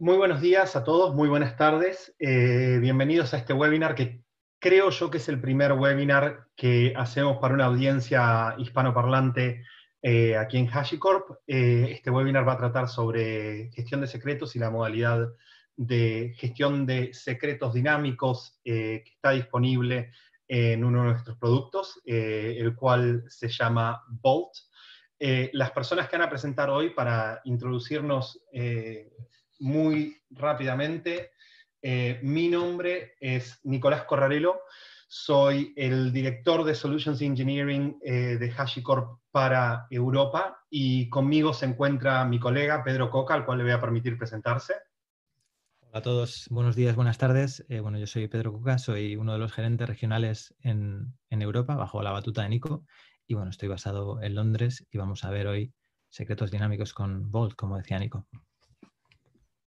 Muy buenos días a todos, muy buenas tardes. Bienvenidos a este webinar que creo yo que es el primer webinar que hacemos para una audiencia hispanoparlante aquí en HashiCorp. Este webinar va a tratar sobre gestión de secretos y la modalidad de gestión de secretos dinámicos que está disponible en uno de nuestros productos, el cual se llama Vault. Las personas que van a presentar hoy, para introducirnos muy rápidamente, mi nombre es Nicolás Corrarello, soy el director de Solutions Engineering de HashiCorp para Europa, y conmigo se encuentra mi colega Pedro Coca, al cual le voy a permitir presentarse. Hola a todos, buenos días, buenas tardes. Bueno, yo soy Pedro Coca, soy uno de los gerentes regionales en Europa, bajo la batuta de Nico, y bueno, estoy basado en Londres y vamos a ver hoy secretos dinámicos con Vault, como decía Nico.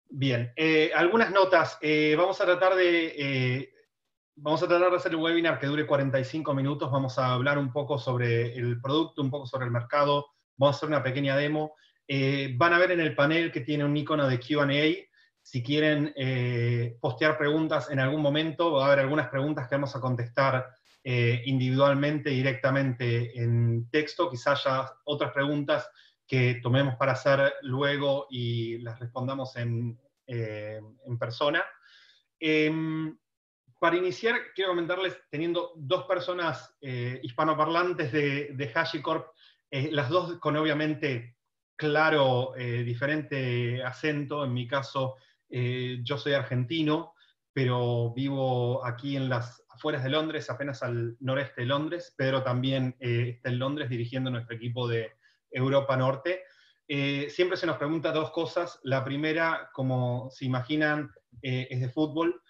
Bien, algunas notas. Vamos a tratar de hacer un webinar que dure 45 minutos. Vamos a hablar un poco sobre el producto, un poco sobre el mercado. Vamos a hacer una pequeña demo. Van a ver en el panel que tiene un icono de Q&A. Si quieren postear preguntas en algún momento, va a haber algunas preguntas que vamos a contestar individualmente, directamente en texto. Quizás haya otras preguntas que tomemos para hacer luego y las respondamos en persona. Para iniciar, quiero comentarles, teniendo dos personas hispanoparlantes de HashiCorp, las dos con obviamente claro, diferente acento. En mi caso, yo soy argentino, pero vivo aquí en las afueras de Londres, apenas al noreste de Londres. Pedro también está en Londres dirigiendo nuestro equipo de Europa Norte. Siempre se nos pregunta dos cosas. La primera, como se imaginan, es de fútbol.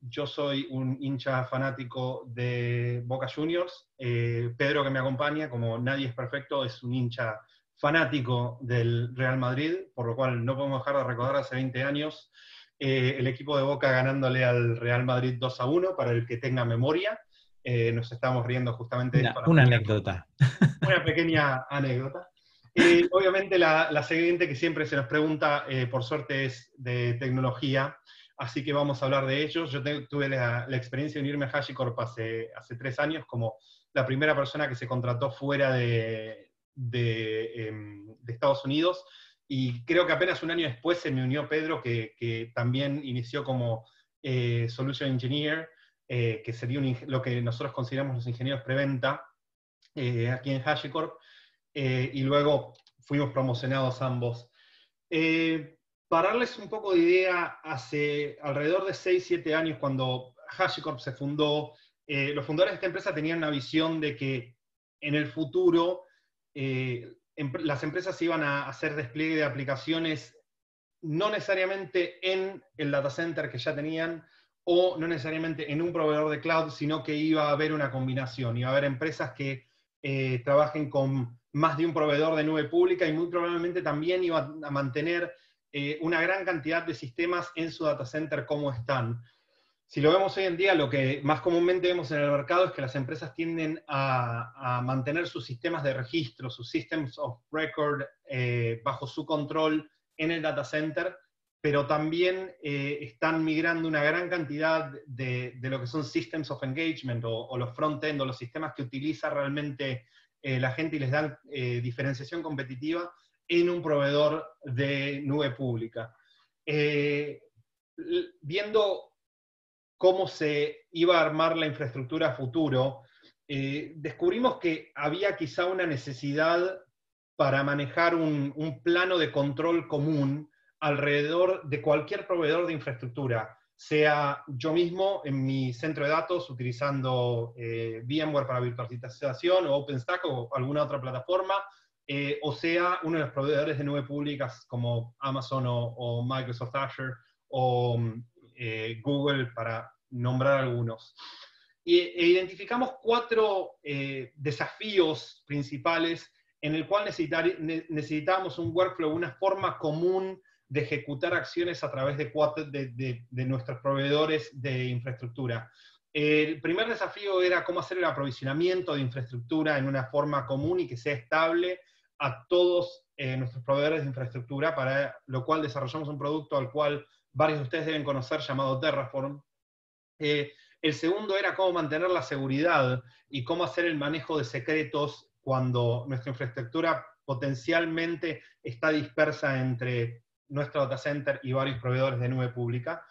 Yo soy un hincha fanático de Boca Juniors. Pedro, que me acompaña, como nadie es perfecto, es un hincha fanático del Real Madrid, por lo cual no podemos dejar de recordar hace 20 años el equipo de Boca ganándole al Real Madrid 2-1, para el que tenga memoria. Nos estábamos riendo justamente de una anécdota. Una pequeña anécdota. Obviamente la siguiente que siempre se nos pregunta, por suerte, es de tecnología, así que vamos a hablar de ello. Yo tuve la experiencia de unirme a HashiCorp hace 3 años, como la primera persona que se contrató fuera de Estados Unidos, y creo que apenas un año después se me unió Pedro, que también inició como Solution Engineer, que sería lo que nosotros consideramos los ingenieros preventa aquí en HashiCorp, y luego fuimos promocionados ambos. Para darles un poco de idea, hace alrededor de 6-7 años, cuando HashiCorp se fundó, los fundadores de esta empresa tenían una visión de que en el futuro las empresas iban a hacer despliegue de aplicaciones no necesariamente en el data center que ya tenían, o no necesariamente en un proveedor de cloud, sino que iba a haber una combinación. Iba a haber empresas que trabajen con más de un proveedor de nube pública, y muy probablemente también iba a mantener una gran cantidad de sistemas en su data center como están. Si lo vemos hoy en día, lo que más comúnmente vemos en el mercado es que las empresas tienden a mantener sus sistemas de registro, sus systems of record, bajo su control en el data center, pero también están migrando una gran cantidad de lo que son Systems of Engagement, o los front-end, o los sistemas que utiliza realmente la gente y les dan diferenciación competitiva en un proveedor de nube pública. Viendo cómo se iba a armar la infraestructura a futuro, descubrimos que había quizá una necesidad para manejar un plano de control común alrededor de cualquier proveedor de infraestructura, sea yo mismo en mi centro de datos utilizando VMware para virtualización, o OpenStack, o alguna otra plataforma, o sea uno de los proveedores de nube públicas como Amazon o Microsoft Azure, o Google, para nombrar algunos. E identificamos 4 desafíos principales en el cual necesitamos un workflow, una forma común de ejecutar acciones a través de nuestros proveedores de infraestructura. El primer desafío era cómo hacer el aprovisionamiento de infraestructura en una forma común y que sea estable a todos nuestros proveedores de infraestructura, para lo cual desarrollamos un producto al cual varios de ustedes deben conocer, llamado Terraform. El segundo era cómo mantener la seguridad y cómo hacer el manejo de secretos cuando nuestra infraestructura potencialmente está dispersa entre nuestro data center y varios proveedores de nube pública.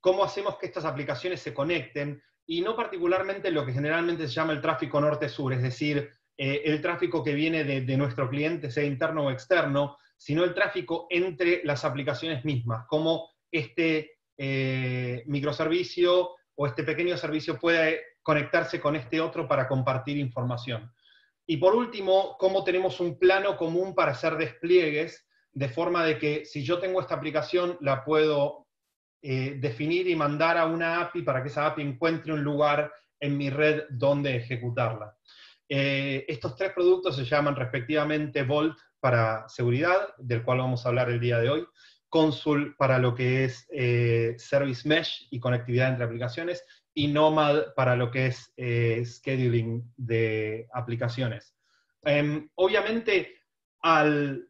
Cómo hacemos que estas aplicaciones se conecten, y no particularmente lo que generalmente se llama el tráfico norte-sur, es decir, el tráfico que viene de nuestro cliente, sea interno o externo, sino el tráfico entre las aplicaciones mismas, cómo este microservicio o este pequeño servicio puede conectarse con este otro para compartir información. Y por último, cómo tenemos un plano común para hacer despliegues, de forma de que si yo tengo esta aplicación, la puedo definir y mandar a una API para que esa API encuentre un lugar en mi red donde ejecutarla. Estos tres productos se llaman respectivamente Vault para seguridad, del cual vamos a hablar el día de hoy, Consul para lo que es Service Mesh y conectividad entre aplicaciones, y Nomad para lo que es scheduling de aplicaciones. Obviamente, al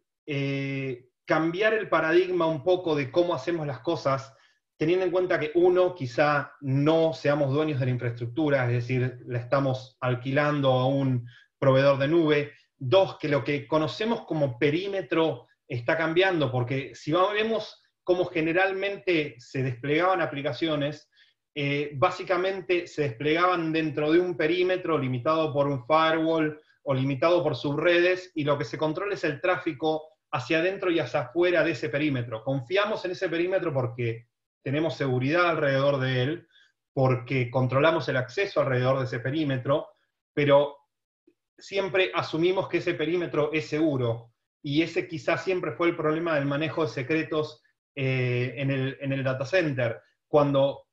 cambiar el paradigma un poco de cómo hacemos las cosas, teniendo en cuenta que uno, quizá no seamos dueños de la infraestructura, es decir, la estamos alquilando a un proveedor de nube. Dos, que lo que conocemos como perímetro está cambiando, porque si vemos cómo generalmente se desplegaban aplicaciones, básicamente se desplegaban dentro de un perímetro limitado por un firewall o limitado por subredes, y lo que se controla es el tráfico hacia adentro y hacia afuera de ese perímetro. Confiamos en ese perímetro porque tenemos seguridad alrededor de él, porque controlamos el acceso alrededor de ese perímetro, pero siempre asumimos que ese perímetro es seguro, y ese quizás siempre fue el problema del manejo de secretos en el data center. Cuando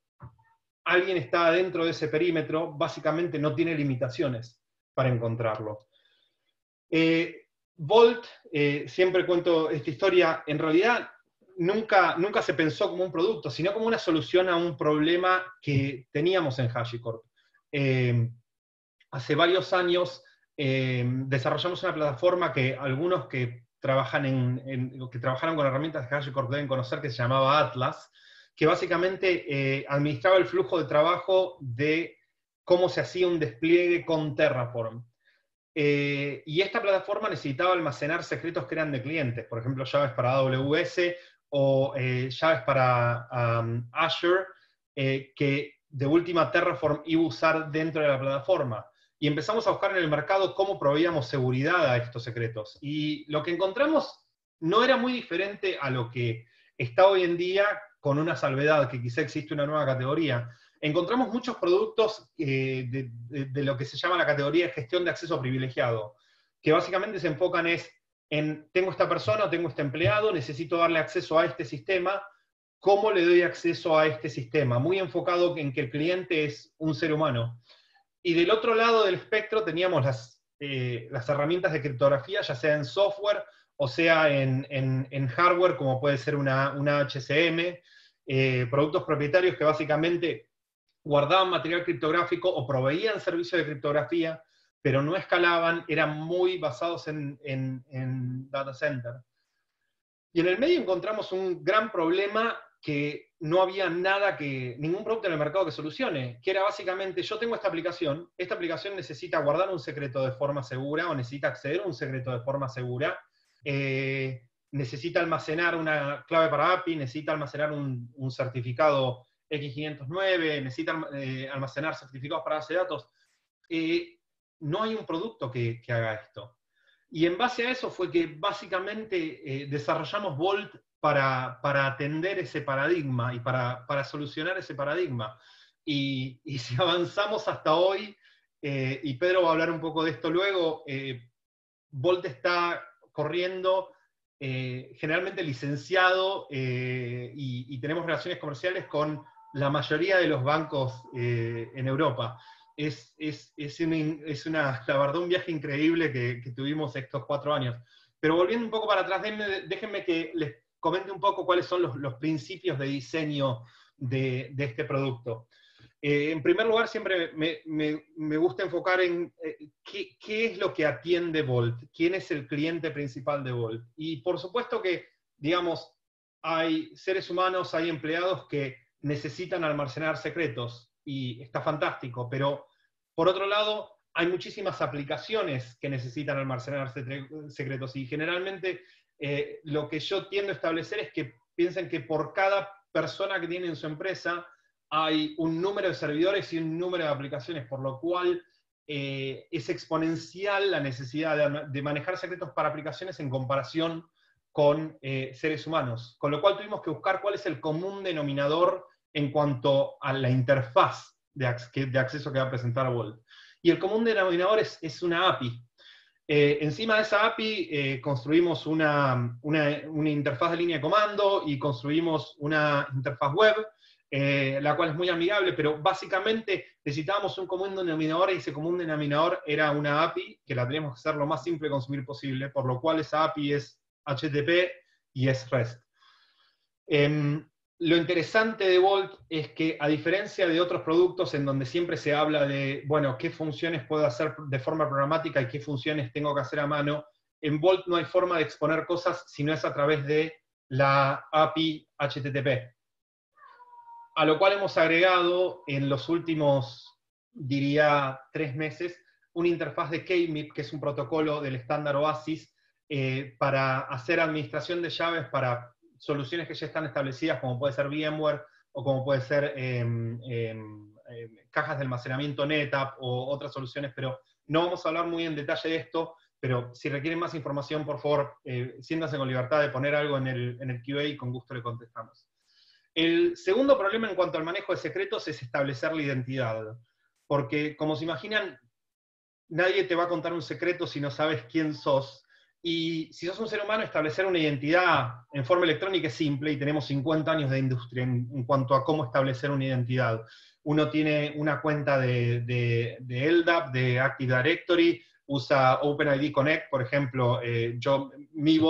alguien está dentro de ese perímetro, básicamente no tiene limitaciones para encontrarlo. Vault, siempre cuento esta historia, en realidad nunca se pensó como un producto, sino como una solución a un problema que teníamos en HashiCorp. Hace varios años desarrollamos una plataforma que algunos que trabajan que trabajaron con herramientas de HashiCorp deben conocer, que se llamaba Atlas, que básicamente administraba el flujo de trabajo de cómo se hacía un despliegue con Terraform. Y esta plataforma necesitaba almacenar secretos que eran de clientes, por ejemplo, llaves para AWS o llaves para Azure, que de última Terraform iba a usar dentro de la plataforma. Y empezamos a buscar en el mercado cómo proveíamos seguridad a estos secretos. Y lo que encontramos no era muy diferente a lo que está hoy en día, con una salvedad, que quizá existe una nueva categoría. Encontramos muchos productos de lo que se llama la categoría de gestión de acceso privilegiado, que básicamente se enfocan en tengo esta persona, tengo este empleado, necesito darle acceso a este sistema, ¿cómo le doy acceso a este sistema? Muy enfocado en que el cliente es un ser humano. Y del otro lado del espectro teníamos las herramientas de criptografía, ya sea en software o sea en hardware, como puede ser una HSM, productos propietarios que básicamente guardaban material criptográfico o proveían servicios de criptografía, pero no escalaban, eran muy basados en data center. Y en el medio encontramos un gran problema que no había ningún producto en el mercado que solucione, que era básicamente, yo tengo esta aplicación necesita guardar un secreto de forma segura, o necesita acceder a un secreto de forma segura, necesita almacenar una clave para API, necesita almacenar un certificado X509, necesitan almacenar certificados para base de datos. No hay un producto que haga esto. Y en base a eso fue que básicamente desarrollamos Vault para atender ese paradigma y para solucionar ese paradigma. Y si avanzamos hasta hoy, y Pedro va a hablar un poco de esto luego, Vault está corriendo generalmente licenciado, y tenemos relaciones comerciales con la mayoría de los bancos en Europa. La verdad, un viaje increíble que tuvimos estos 4 años. Pero volviendo un poco para atrás, déjenme que les comente un poco cuáles son los principios de diseño de este producto. En primer lugar, siempre me gusta enfocar en qué es lo que atiende Vault, quién es el cliente principal de Vault. Y por supuesto que, digamos, hay seres humanos, hay empleados que necesitan almacenar secretos, y está fantástico, pero por otro lado, hay muchísimas aplicaciones que necesitan almacenar secretos, y generalmente lo que yo tiendo a establecer es que piensen que por cada persona que tiene en su empresa hay un número de servidores y un número de aplicaciones, por lo cual es exponencial la necesidad de manejar secretos para aplicaciones en comparación con seres humanos. Con lo cual tuvimos que buscar cuál es el común denominador en cuanto a la interfaz de acceso que va a presentar Vault. Y el común denominador es una API. Encima de esa API construimos una interfaz de línea de comando y construimos una interfaz web, la cual es muy amigable, pero básicamente necesitábamos un común denominador, y ese común denominador era una API, que la teníamos que hacer lo más simple de consumir posible, por lo cual esa API es HTTP y es REST. Lo interesante de Vault es que, a diferencia de otros productos en donde siempre se habla de, bueno, qué funciones puedo hacer de forma programática y qué funciones tengo que hacer a mano, en Vault no hay forma de exponer cosas si no es a través de la API HTTP. A lo cual hemos agregado en los últimos, diría, 3 meses, una interfaz de KMIP, que es un protocolo del estándar Oasis, para hacer administración de llaves para soluciones que ya están establecidas, como puede ser VMware, o como puede ser cajas de almacenamiento NetApp, o otras soluciones, pero no vamos a hablar muy en detalle de esto, pero si requieren más información, por favor, siéntanse con libertad de poner algo en el QA y con gusto le contestamos. El segundo problema en cuanto al manejo de secretos es establecer la identidad, porque, como se imaginan, nadie te va a contar un secreto si no sabes quién sos. Y si sos un ser humano, establecer una identidad en forma electrónica es simple, y tenemos 50 años de industria en cuanto a cómo establecer una identidad. Uno tiene una cuenta de LDAP, de Active Directory, usa OpenID Connect, por ejemplo. Mi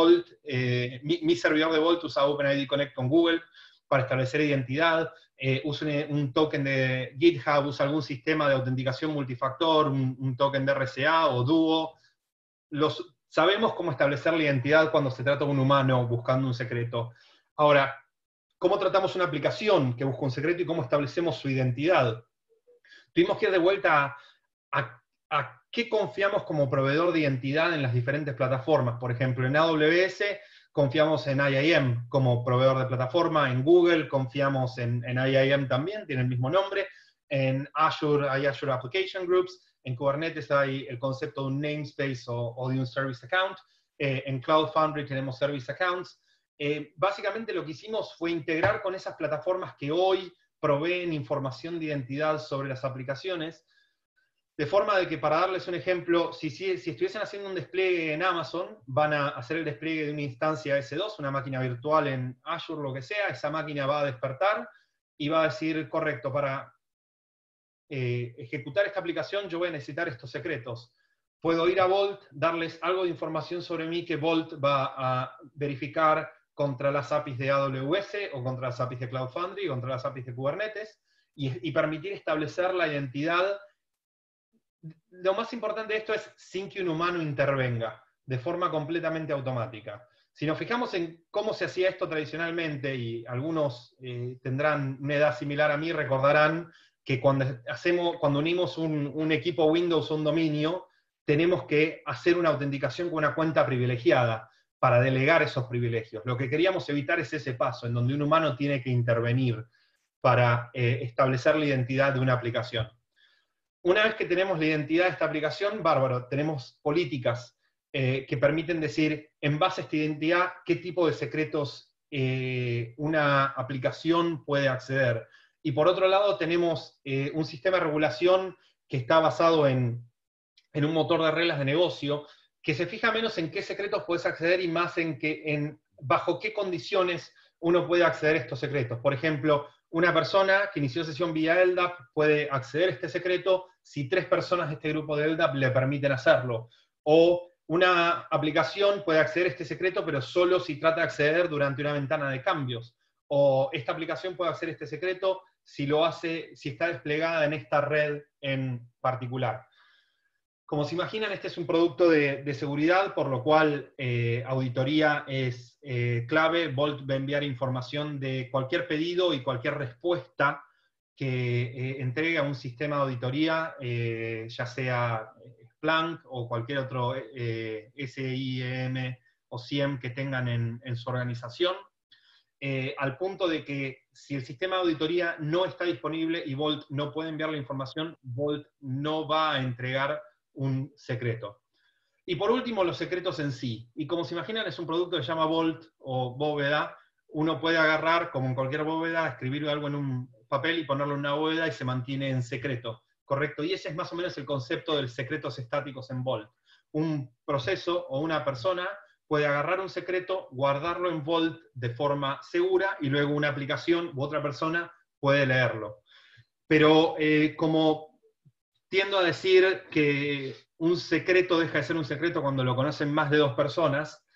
servidor de Vault usa OpenID Connect con Google para establecer identidad, usa un token de GitHub, usa algún sistema de autenticación multifactor, un token de RSA o Duo. Sabemos cómo establecer la identidad cuando se trata de un humano buscando un secreto. Ahora, ¿cómo tratamos una aplicación que busca un secreto y cómo establecemos su identidad? Tuvimos que ir de vuelta a qué confiamos como proveedor de identidad en las diferentes plataformas. Por ejemplo, en AWS confiamos en IAM como proveedor de plataforma, en Google confiamos en IAM también, tiene el mismo nombre, en Azure hay Azure Application Groups, en Kubernetes hay el concepto de un namespace o de un service account. En Cloud Foundry tenemos service accounts. Básicamente lo que hicimos fue integrar con esas plataformas que hoy proveen información de identidad sobre las aplicaciones, de forma de que, para darles un ejemplo, si estuviesen haciendo un despliegue en Amazon, van a hacer el despliegue de una instancia S2, una máquina virtual en Azure, lo que sea. Esa máquina va a despertar y va a decir, correcto, para ejecutar esta aplicación yo voy a necesitar estos secretos. Puedo ir a Vault, darles algo de información sobre mí que Vault va a verificar contra las APIs de AWS, o contra las APIs de Cloud Foundry, o contra las APIs de Kubernetes, y permitir establecer la identidad. Lo más importante de esto es sin que un humano intervenga, de forma completamente automática. Si nos fijamos en cómo se hacía esto tradicionalmente, y algunos tendrán una edad similar a mí, recordarán que cuando unimos un equipo Windows a un dominio, tenemos que hacer una autenticación con una cuenta privilegiada para delegar esos privilegios. Lo que queríamos evitar es ese paso, en donde un humano tiene que intervenir para establecer la identidad de una aplicación. Una vez que tenemos la identidad de esta aplicación, bárbaro, tenemos políticas que permiten decir, en base a esta identidad, qué tipo de secretos una aplicación puede acceder. Y por otro lado tenemos un sistema de regulación que está basado en un motor de reglas de negocio, que se fija menos en qué secretos puedes acceder y más en bajo qué condiciones uno puede acceder a estos secretos. Por ejemplo, una persona que inició sesión vía LDAP puede acceder a este secreto si 3 personas de este grupo de LDAP le permiten hacerlo. O una aplicación puede acceder a este secreto, pero solo si trata de acceder durante una ventana de cambios. O esta aplicación puede acceder a este secreto si lo hace, si está desplegada en esta red en particular. Como se imaginan, este es un producto de seguridad, por lo cual auditoría es clave. Vault va a enviar información de cualquier pedido y cualquier respuesta que entregue a un sistema de auditoría, ya sea Splunk o cualquier otro SIEM o SIEM que tengan en su organización, al punto de que si el sistema de auditoría no está disponible y Vault no puede enviar la información, Vault no va a entregar un secreto. Y por último, los secretos en sí. Y como se imaginan, es un producto que se llama Vault o bóveda. Uno puede agarrar, como en cualquier bóveda, escribir algo en un papel y ponerlo en una bóveda y se mantiene en secreto. Correcto. Y ese es más o menos el concepto de los secretos estáticos en Vault. Un proceso o una persona puede agarrar un secreto, guardarlo en Vault de forma segura y luego una aplicación u otra persona puede leerlo. Pero como tiendo a decir que un secreto deja de ser un secreto cuando lo conocen más de dos personas,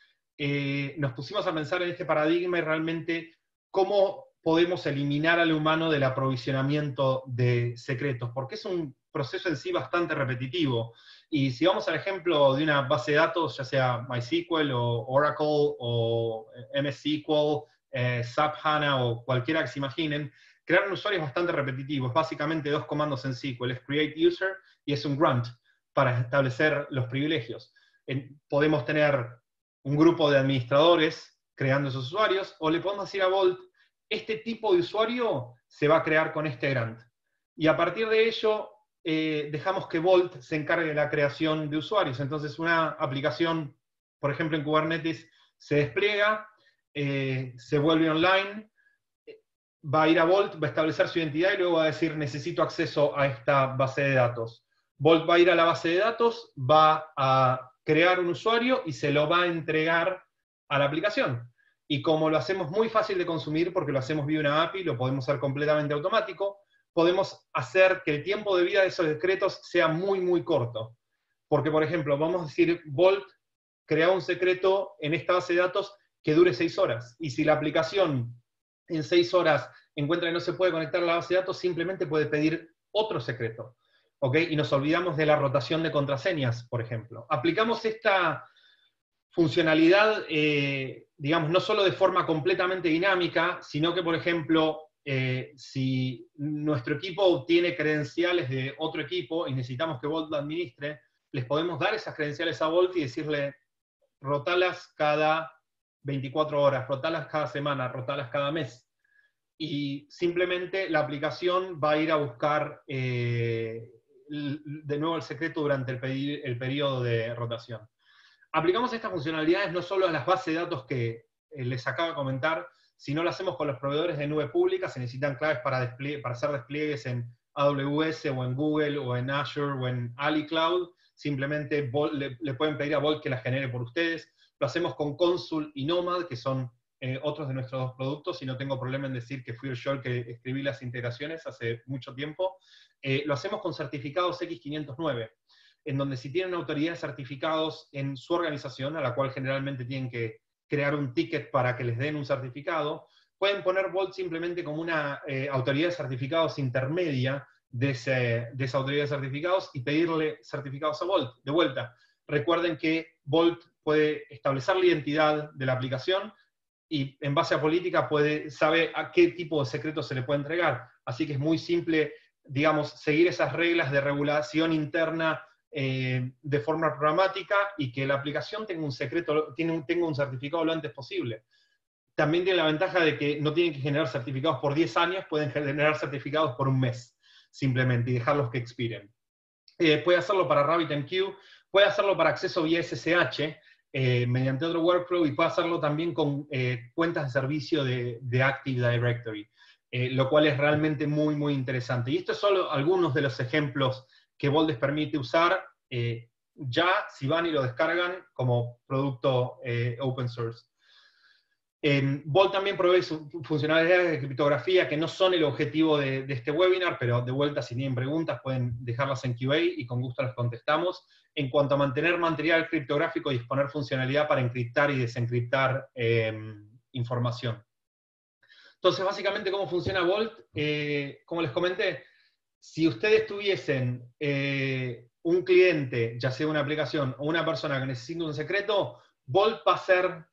nos pusimos a pensar en este paradigma y realmente cómo podemos eliminar al humano del aprovisionamiento de secretos, porque es un proceso en sí bastante repetitivo. Y si vamos al ejemplo de una base de datos, ya sea MySQL o Oracle o MSQL, SAP HANA o cualquiera que se imaginen, crear un usuario es bastante repetitivo, es básicamente dos comandos en SQL, es create user y es un grunt para establecer los privilegios. Podemos tener un grupo de administradores creando esos usuarios, o le podemos decir a Vault, este tipo de usuario se va a crear con este grunt. Y a partir de ello, dejamos que Vault se encargue de la creación de usuarios. Entonces una aplicación, por ejemplo en Kubernetes, se despliega, se vuelve online, va a ir a Vault, va a establecer su identidad y luego va a decir, necesito acceso a esta base de datos. Vault va a ir a la base de datos, va a crear un usuario y se lo va a entregar a la aplicación. Y como lo hacemos muy fácil de consumir, porque lo hacemos vía una API, lo podemos hacer completamente automático, podemos hacer que el tiempo de vida de esos secretos sea muy, muy corto. Porque, por ejemplo, vamos a decir, Vault crea un secreto en esta base de datos que dure 6 horas. Y si la aplicación en 6 horas encuentra que no se puede conectar a la base de datos, simplemente puede pedir otro secreto. ¿Ok? Y nos olvidamos de la rotación de contraseñas, por ejemplo. Aplicamos esta funcionalidad, digamos, no solo de forma completamente dinámica, sino que, por ejemplo, si nuestro equipo tiene credenciales de otro equipo y necesitamos que Vault lo administre, les podemos dar esas credenciales a Vault y decirle, rotalas cada 24 horas, rotalas cada semana, rotalas cada mes. Y simplemente la aplicación va a ir a buscar de nuevo el secreto durante el periodo de rotación. Aplicamos estas funcionalidades no solo a las bases de datos que les acabo de comentar, sino lo hacemos con los proveedores de nube pública. Se necesitan claves para hacer despliegues en AWS, o en Google, o en Azure, o en Ali Cloud. Simplemente le pueden pedir a Vault que las genere por ustedes. Lo hacemos con Consul y Nomad, que son otros de nuestros dos productos, y no tengo problema en decir que fui yo el que escribí las integraciones hace mucho tiempo. Lo hacemos con certificados X509, en donde si tienen autoridad de certificados en su organización, a la cual generalmente tienen que crear un ticket para que les den un certificado, pueden poner Vault simplemente como una autoridad de certificados intermedia de esa autoridad de certificados y pedirle certificados a Vault de vuelta. Recuerden que Vault puede establecer la identidad de la aplicación y en base a política sabe a qué tipo de secretos se le puede entregar. Así que es muy simple, digamos, seguir esas reglas de regulación interna de forma programática y que la aplicación tenga un secreto, tenga un certificado lo antes posible. También tiene la ventaja de que no tienen que generar certificados por 10 años, pueden generar certificados por un mes, simplemente, y dejarlos que expiren. Puede hacerlo para RabbitMQ, puede hacerlo para acceso vía SSH, mediante otro workflow, y puede hacerlo también con cuentas de servicio de Active Directory, lo cual es realmente muy, muy interesante. Y estos son algunos de los ejemplos que Vault les permite usar ya, si van y lo descargan como producto open source. Vault también provee funcionalidades de criptografía que no son el objetivo de este webinar, pero de vuelta, si tienen preguntas, pueden dejarlas en QA y con gusto las contestamos. En cuanto a mantener material criptográfico y exponer funcionalidad para encriptar y desencriptar información. Entonces, básicamente, ¿cómo funciona Vault? Como les comenté, si ustedes tuviesen un cliente, ya sea una aplicación o una persona que necesite un secreto, Vault va a ser,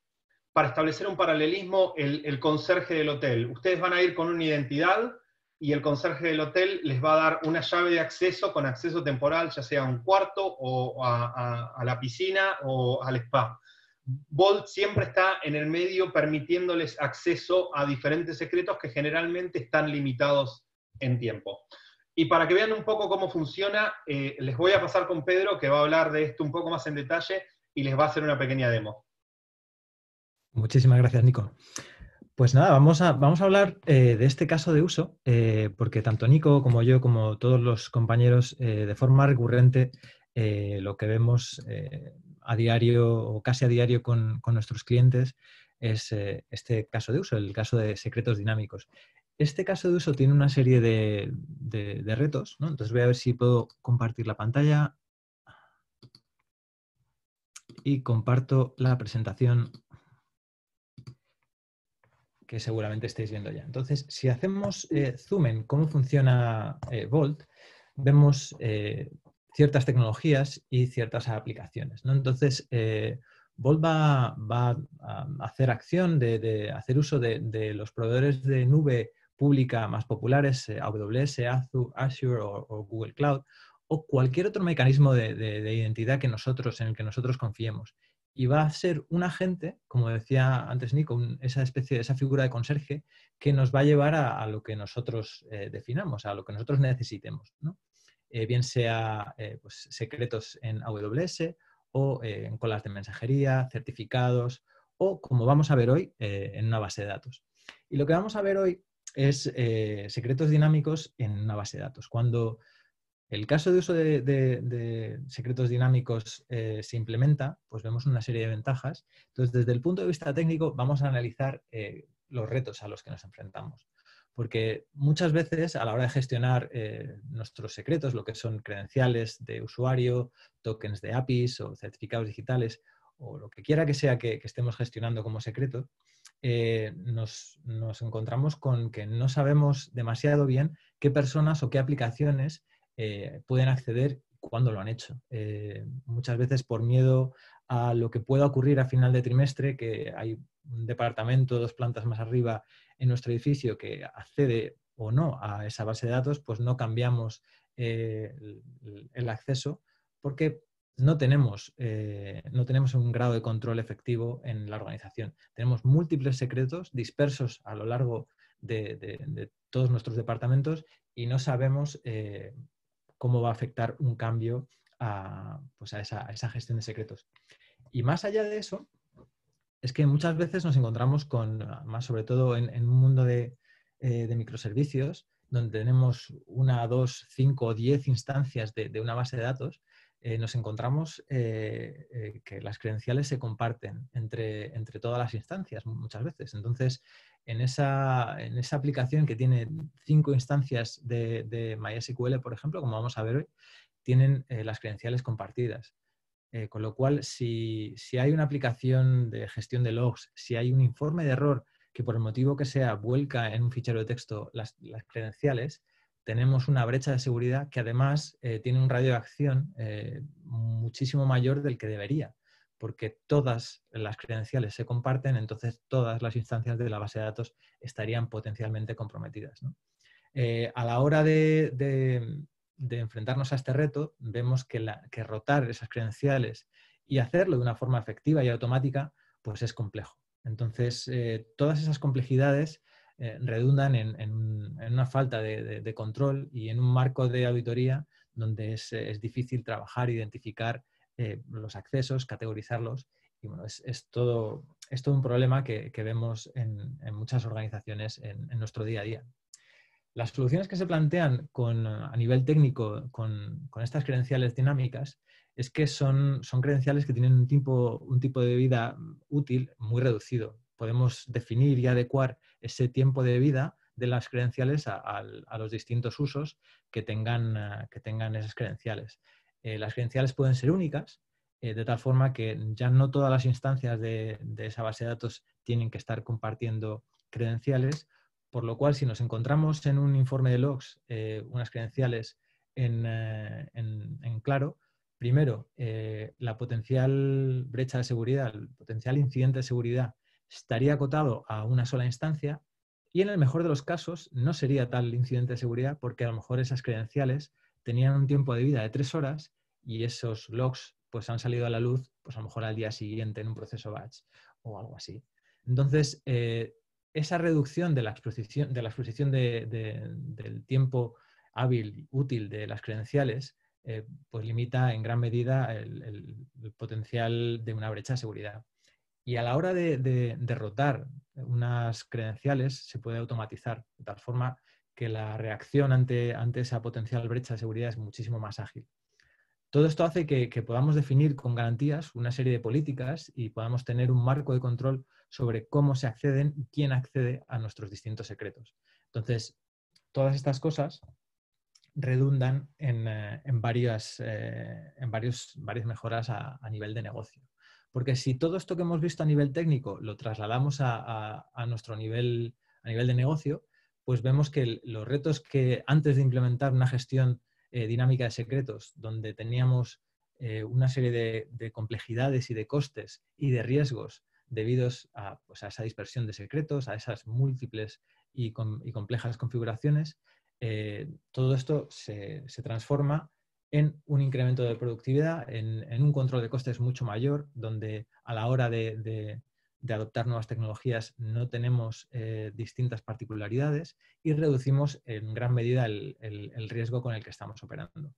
para establecer un paralelismo, el conserje del hotel. Ustedes van a ir con una identidad y el conserje del hotel les va a dar una llave de acceso con acceso temporal, ya sea a un cuarto o a la piscina o al spa. Vault siempre está en el medio permitiéndoles acceso a diferentes secretos que generalmente están limitados en tiempo. Y para que vean un poco cómo funciona, les voy a pasar con Pedro, que va a hablar de esto un poco más en detalle y les va a hacer una pequeña demo. Muchísimas gracias, Nico. Pues nada, vamos a hablar de este caso de uso, porque tanto Nico como yo, como todos los compañeros, de forma recurrente, lo que vemos a diario o casi a diario con nuestros clientes es este caso de uso, el caso de secretos dinámicos. Este caso de uso tiene una serie de retos, ¿no? Entonces voy a ver si puedo compartir la pantalla y comparto la presentación que seguramente estáis viendo ya. Entonces, si hacemos zoom en cómo funciona Vault, vemos ciertas tecnologías y ciertas aplicaciones, ¿no? Entonces, Vault va a hacer acción de hacer uso de los proveedores de nube pública más populares, AWS, Azure o Google Cloud, o cualquier otro mecanismo de identidad que en el que nosotros confiemos. Y va a ser un agente, como decía antes Nico, esa figura de conserje que nos va a llevar a lo que nosotros definamos, a lo que nosotros necesitemos, ¿no? Bien sea pues, secretos en AWS o en colas de mensajería, certificados o, como vamos a ver hoy, en una base de datos. Y lo que vamos a ver hoy es secretos dinámicos en una base de datos. Cuando el caso de uso de secretos dinámicos se implementa, pues vemos una serie de ventajas. Entonces, desde el punto de vista técnico, vamos a analizar los retos a los que nos enfrentamos. Porque muchas veces, a la hora de gestionar nuestros secretos, lo que son credenciales de usuario, tokens de APIs o certificados digitales, o lo que quiera que sea que estemos gestionando como secreto, nos encontramos con que no sabemos demasiado bien qué personas o qué aplicaciones pueden acceder cuando lo han hecho. Muchas veces por miedo a lo que pueda ocurrir a final de trimestre, que hay un departamento, dos plantas más arriba en nuestro edificio que accede o no a esa base de datos, pues no cambiamos el acceso porque no tenemos un grado de control efectivo en la organización. Tenemos múltiples secretos dispersos a lo largo de todos nuestros departamentos y no sabemos cómo va a afectar un cambio a esa gestión de secretos. Y más allá de eso, es que muchas veces nos encontramos con, más sobre todo en un mundo de microservicios, donde tenemos 1, 2, 5 o 10 instancias de una base de datos, nos encontramos que las credenciales se comparten entre todas las instancias muchas veces. Entonces, en esa aplicación que tiene 5 instancias de MySQL, por ejemplo, como vamos a ver hoy, tienen las credenciales compartidas. Con lo cual, si hay una aplicación de gestión de logs, si hay un informe de error que por el motivo que sea vuelca en un fichero de texto las credenciales, tenemos una brecha de seguridad que además tiene un radio de acción muchísimo mayor del que debería, porque todas las credenciales se comparten, entonces todas las instancias de la base de datos estarían potencialmente comprometidas, ¿no? A la hora de enfrentarnos a este reto, vemos que rotar esas credenciales y hacerlo de una forma efectiva y automática, pues es complejo. Entonces, todas esas complejidades redundan en una falta de control y en un marco de auditoría donde es difícil trabajar, identificar los accesos, categorizarlos, y bueno, es todo un problema que vemos en muchas organizaciones en nuestro día a día. Las soluciones que se plantean a nivel técnico con estas credenciales dinámicas es que son credenciales que tienen un tipo de vida útil muy reducido. Podemos definir y adecuar ese tiempo de vida de las credenciales a los distintos usos que tengan esas credenciales. Las credenciales pueden ser únicas, de tal forma que ya no todas las instancias de esa base de datos tienen que estar compartiendo credenciales, Por lo cual, si nos encontramos en un informe de logs unas credenciales en claro, primero, la potencial brecha de seguridad, el potencial incidente de seguridad estaría acotado a una sola instancia y en el mejor de los casos no sería tal incidente de seguridad porque a lo mejor esas credenciales tenían un tiempo de vida de 3 horas y esos logs pues, han salido a la luz pues, a lo mejor al día siguiente en un proceso batch o algo así. Entonces, esa reducción de la exposición, del tiempo hábil, útil de las credenciales, pues limita en gran medida el potencial de una brecha de seguridad. Y a la hora de rotar unas credenciales se puede automatizar, de tal forma que la reacción ante esa potencial brecha de seguridad es muchísimo más ágil. Todo esto hace que podamos definir con garantías una serie de políticas y podamos tener un marco de control sobre cómo se acceden y quién accede a nuestros distintos secretos. Entonces, todas estas cosas redundan en varias mejoras a nivel de negocio. Porque si todo esto que hemos visto a nivel técnico lo trasladamos a nuestro nivel, a nivel de negocio, pues vemos que los retos que antes de implementar una gestión dinámica de secretos, donde teníamos una serie de complejidades y de costes y de riesgos debidos a esa dispersión de secretos, a esas múltiples y complejas configuraciones, todo esto se transforma en un incremento de productividad, en un control de costes mucho mayor, donde a la hora de adoptar nuevas tecnologías no tenemos distintas particularidades y reducimos en gran medida el riesgo con el que estamos operando.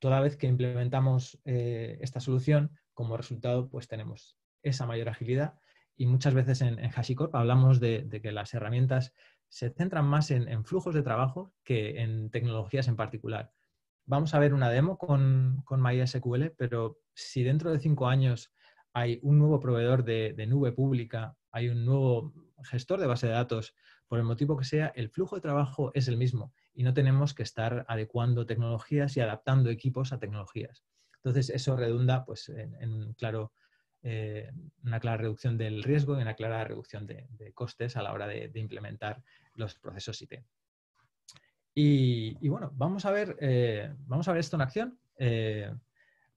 Toda vez que implementamos esta solución, como resultado pues tenemos esa mayor agilidad y muchas veces en HashiCorp hablamos de que las herramientas se centran más en flujos de trabajo que en tecnologías en particular. Vamos a ver una demo con MySQL, pero si dentro de 5 años hay un nuevo proveedor de nube pública, hay un nuevo gestor de base de datos, por el motivo que sea, el flujo de trabajo es el mismo y no tenemos que estar adecuando tecnologías y adaptando equipos a tecnologías. Entonces eso redunda pues, en una clara reducción del riesgo y una clara reducción de costes a la hora de implementar los procesos IT. Y bueno, vamos a ver esto en acción.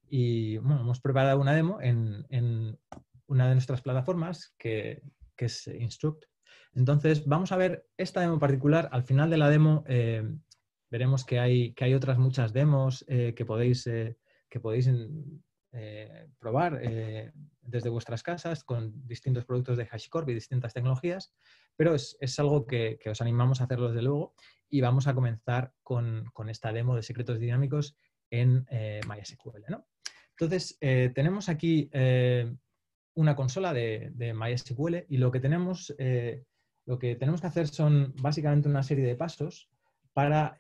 Y bueno, hemos preparado una demo en una de nuestras plataformas que es Instruct. Entonces vamos a ver esta demo en particular. Al final de la demo veremos que hay otras muchas demos que podéis probar desde vuestras casas con distintos productos de HashiCorp y distintas tecnologías, pero es algo que os animamos a hacerlo desde luego y vamos a comenzar con esta demo de secretos dinámicos en MySQL, ¿no? Entonces, tenemos aquí una consola de MySQL y lo que tenemos que hacer son básicamente una serie de pasos para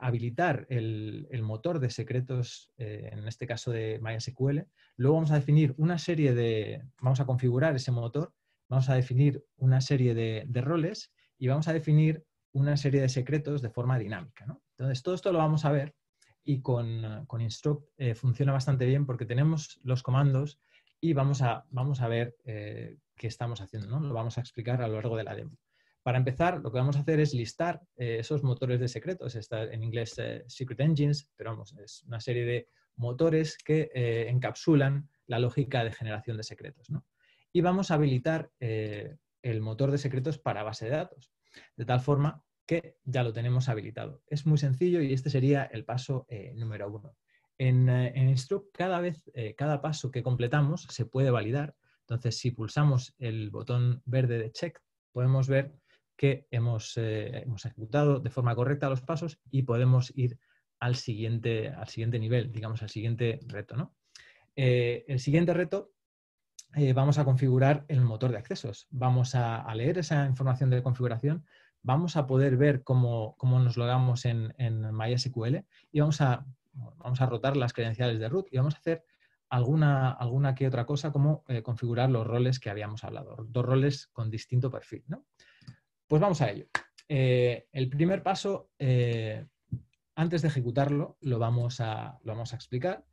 habilitar el motor de secretos, en este caso de MySQL. Luego vamos a definir una serie de... Vamos a configurar ese motor, vamos a definir una serie de roles y vamos a definir una serie de secretos de forma dinámica, ¿no? Entonces, todo esto lo vamos a ver y con Instruct funciona bastante bien porque tenemos los comandos y vamos a ver qué estamos haciendo, ¿no? Lo vamos a explicar a lo largo de la demo. Para empezar, lo que vamos a hacer es listar esos motores de secretos. Está en inglés Secret Engines, pero vamos, es una serie de motores que encapsulan la lógica de generación de secretos, ¿no? Y vamos a habilitar el motor de secretos para base de datos, de tal forma que ya lo tenemos habilitado. Es muy sencillo y este sería el paso número 1. En Instruct, cada paso que completamos se puede validar. Entonces, si pulsamos el botón verde de Check, podemos ver que hemos ejecutado de forma correcta los pasos y podemos ir al siguiente nivel, digamos, al siguiente reto, ¿no? El siguiente reto, vamos a configurar el motor de accesos. Vamos a leer esa información de configuración, vamos a poder ver cómo nos logamos en MySQL y vamos a rotar las credenciales de root y vamos a hacer alguna que otra cosa como configurar los roles que habíamos hablado, 2 roles con distinto perfil, ¿no? Pues vamos a ello. El primer paso, antes de ejecutarlo, lo vamos a explicar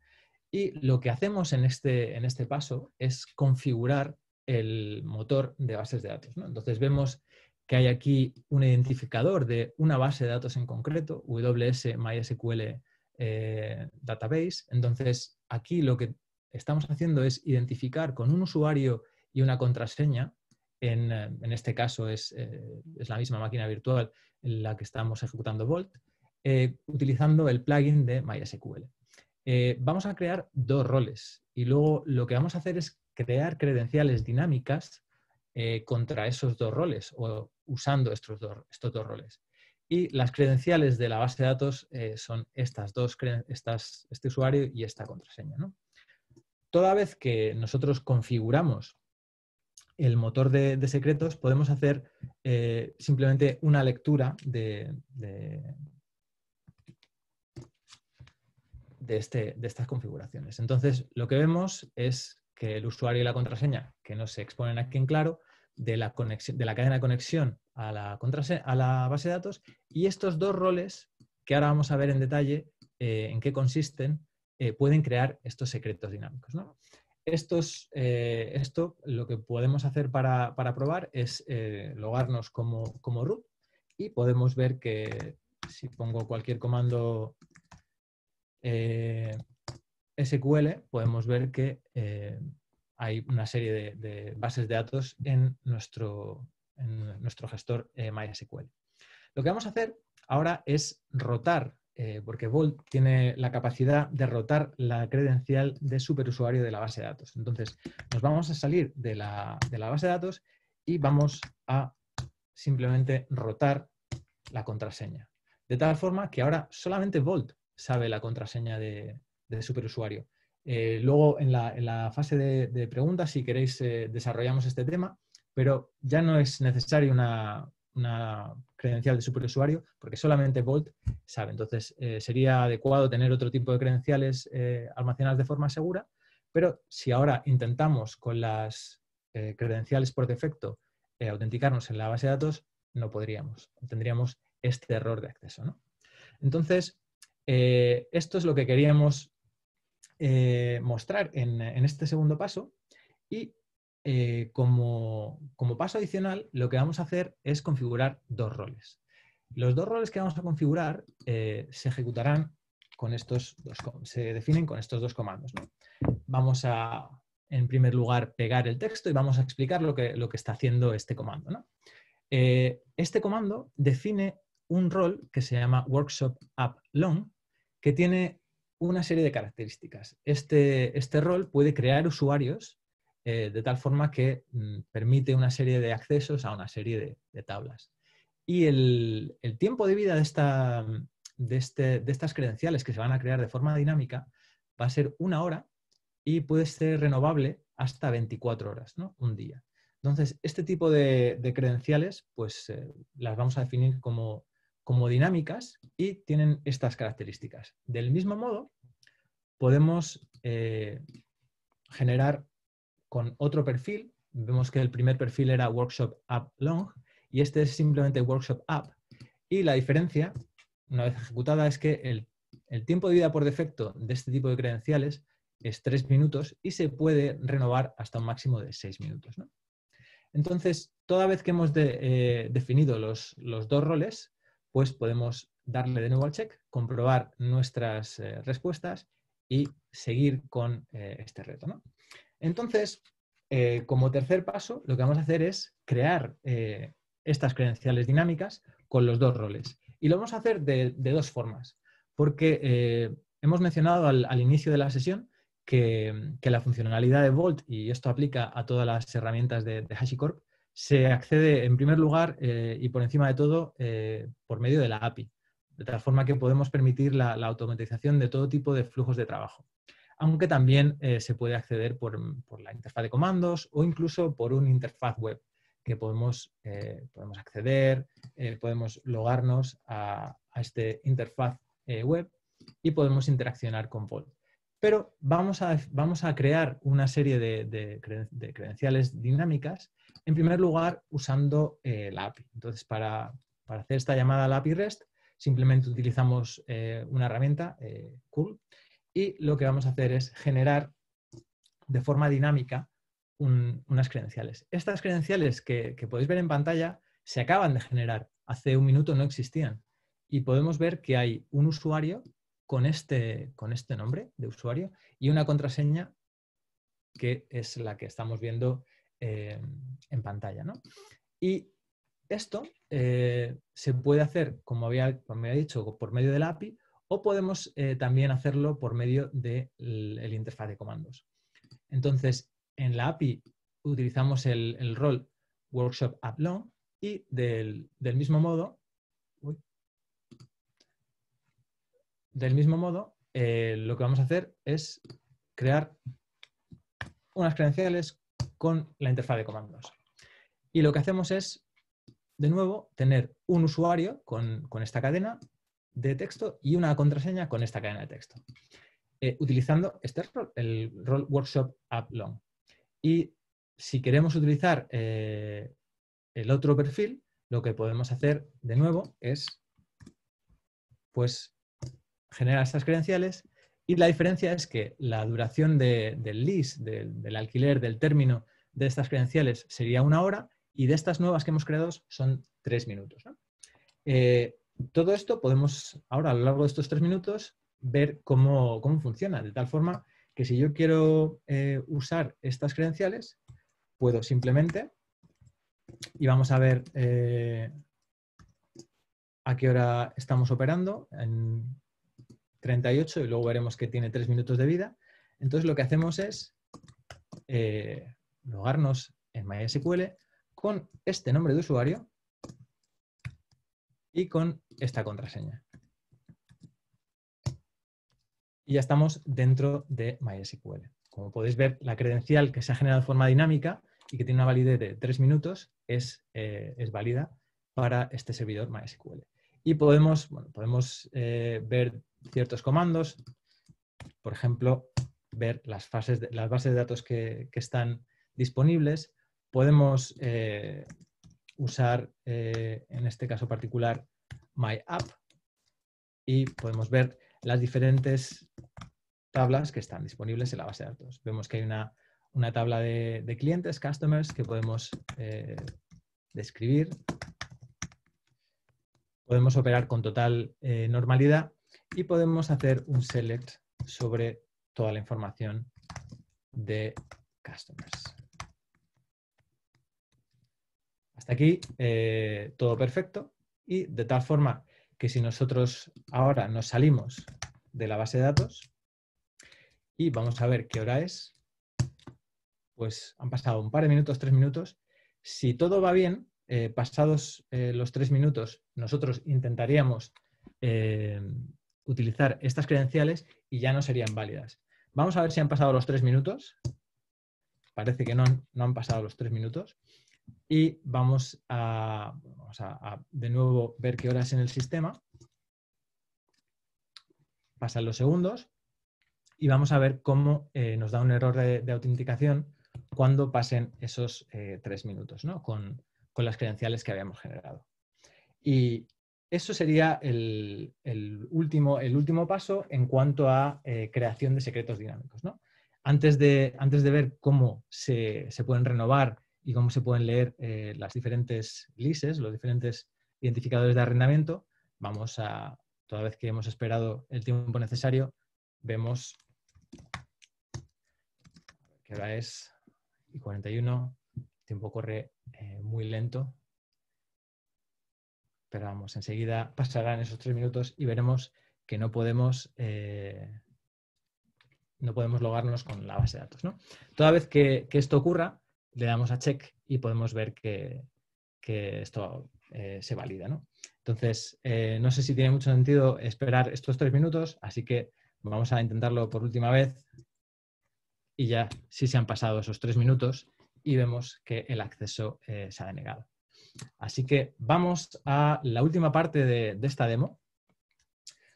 y lo que hacemos en este paso es configurar el motor de bases de datos, ¿no? Entonces vemos que hay aquí un identificador de una base de datos en concreto, AWS MySQL Database. Entonces, aquí lo que estamos haciendo es identificar con un usuario y una contraseña, en este caso es la misma máquina virtual en la que estamos ejecutando Vault, utilizando el plugin de MySQL. Vamos a crear dos roles y luego lo que vamos a hacer es crear credenciales dinámicas contra esos dos roles o usando estos dos roles. Y las credenciales de la base de datos son este usuario y esta contraseña, ¿no? Toda vez que nosotros configuramos el motor de secretos, podemos hacer simplemente una lectura de estas configuraciones. Entonces, lo que vemos es que el usuario y la contraseña, que no se exponen aquí en claro, de la cadena de conexión a la base de datos, y estos dos roles, que ahora vamos a ver en detalle en qué consisten, pueden crear estos secretos dinámicos, ¿no? Esto lo que podemos hacer para probar es logarnos como root, y podemos ver que si pongo cualquier comando SQL, podemos ver que hay una serie de bases de datos en nuestro gestor MySQL. Lo que vamos a hacer ahora es rotar, porque Vault tiene la capacidad de rotar la credencial de superusuario de la base de datos. Entonces, nos vamos a salir de la base de datos y vamos a simplemente rotar la contraseña. De tal forma que ahora solamente Vault sabe la contraseña de superusuario. Luego, en la fase de preguntas, si queréis, desarrollamos este tema, pero ya no es necesario una credencial de superusuario, porque solamente Vault sabe. Entonces, sería adecuado tener otro tipo de credenciales almacenadas de forma segura, pero si ahora intentamos con las credenciales por defecto autenticarnos en la base de datos, no podríamos. Tendríamos este error de acceso, ¿no? Entonces, esto es lo que queríamos mostrar en este segundo paso, y como paso adicional, lo que vamos a hacer es configurar dos roles. Los dos roles que vamos a configurar se ejecutarán con se definen con estos dos comandos, ¿no? Vamos a, en primer lugar, pegar el texto y vamos a explicar lo que está haciendo este comando, ¿no? Este comando define un rol que se llama Workshop App Long, que tiene una serie de características. Este rol puede crear usuarios de tal forma que permite una serie de accesos a una serie de tablas. Y el tiempo de vida de estas credenciales que se van a crear de forma dinámica va a ser 1 hora y puede ser renovable hasta 24 horas, ¿no? Un día. Entonces, este tipo de credenciales pues las vamos a definir como dinámicas y tienen estas características. Del mismo modo, podemos generar con otro perfil. Vemos que el primer perfil era Workshop App Long y este es simplemente Workshop App. Y la diferencia, una vez ejecutada, es que el tiempo de vida por defecto de este tipo de credenciales es 3 minutos y se puede renovar hasta un máximo de 6 minutos, ¿no? Entonces, toda vez que hemos definido los dos roles, pues podemos darle de nuevo al check, comprobar nuestras respuestas y seguir con este reto, ¿no? Entonces, como tercer paso, lo que vamos a hacer es crear estas credenciales dinámicas con los dos roles. Y lo vamos a hacer de dos formas, porque hemos mencionado al inicio de la sesión que la funcionalidad de Vault, y esto aplica a todas las herramientas de HashiCorp, se accede en primer lugar y por encima de todo por medio de la API, de tal forma que podemos permitir la automatización de todo tipo de flujos de trabajo. Aunque también se puede acceder por la interfaz de comandos o incluso por una interfaz web que podemos acceder, podemos logarnos a esta interfaz web y podemos interaccionar con Vault. Pero vamos a crear una serie de credenciales dinámicas, en primer lugar usando la API. Entonces, para hacer esta llamada a la API REST, simplemente utilizamos una herramienta, Curl, y lo que vamos a hacer es generar de forma dinámica unas credenciales. Estas credenciales que podéis ver en pantalla se acaban de generar. Hace un minuto no existían. Y podemos ver que hay un usuario con este nombre de usuario y una contraseña que es la que estamos viendo en pantalla, ¿no? Y esto se puede hacer, como había dicho, por medio del API, o podemos también hacerlo por medio del interfaz de comandos. Entonces, en la API utilizamos el rol Workshop App Long y del mismo modo, lo que vamos a hacer es crear unas credenciales con la interfaz de comandos. Y lo que hacemos es, de nuevo, tener un usuario con esta cadena de texto y una contraseña con esta cadena de texto, utilizando este rol, el rol Workshop App Long. Y si queremos utilizar el otro perfil, lo que podemos hacer de nuevo es pues generar estas credenciales, y la diferencia es que la duración del lease, del alquiler, del término de estas credenciales sería 1 hora, y de estas nuevas que hemos creado son 3 minutos, ¿no? Todo esto podemos ahora, a lo largo de estos 3 minutos, ver cómo funciona, de tal forma que si yo quiero usar estas credenciales, puedo simplemente, y vamos a ver a qué hora estamos operando, en 38, y luego veremos que tiene 3 minutos de vida. Entonces lo que hacemos es logarnos en MySQL con este nombre de usuario y con esta contraseña. Y ya estamos dentro de MySQL. Como podéis ver, la credencial que se ha generado de forma dinámica y que tiene una validez de 3 minutos es válida para este servidor MySQL. Y podemos ver ciertos comandos, por ejemplo, ver las bases de datos que están disponibles. Podemos usar, en este caso particular, MyApp, y podemos ver las diferentes tablas que están disponibles en la base de datos. Vemos que hay una tabla de clientes, customers, que podemos describir. Podemos operar con total normalidad, y podemos hacer un select sobre toda la información de customers. Hasta aquí todo perfecto, y de tal forma que si nosotros ahora nos salimos de la base de datos y vamos a ver qué hora es, pues han pasado un par de minutos, 3 minutos. Si todo va bien, pasados los 3 minutos, nosotros intentaríamos utilizar estas credenciales y ya no serían válidas. Vamos a ver si han pasado los 3 minutos. Parece que no han pasado los 3 minutos. Y vamos a de nuevo ver qué hora es en el sistema. Pasan los segundos y vamos a ver cómo nos da un error de autenticación cuando pasen esos 3 minutos, ¿no? Con las credenciales que habíamos generado. Y eso sería el último paso en cuanto a creación de secretos dinámicos, ¿no? Antes de ver cómo se pueden renovar y cómo se pueden leer las diferentes leases, los diferentes identificadores de arrendamiento, vamos a, toda vez que hemos esperado el tiempo necesario, vemos que ahora es y 41, el tiempo corre muy lento. Pero vamos, enseguida pasarán esos 3 minutos y veremos que no podemos logarnos con la base de datos, ¿no? Toda vez que esto ocurra, le damos a check y podemos ver que esto se valida, ¿no? Entonces, no sé si tiene mucho sentido esperar estos 3 minutos, así que vamos a intentarlo por última vez, y ya sí se han pasado esos 3 minutos y vemos que el acceso se ha denegado. Así que vamos a la última parte de esta demo,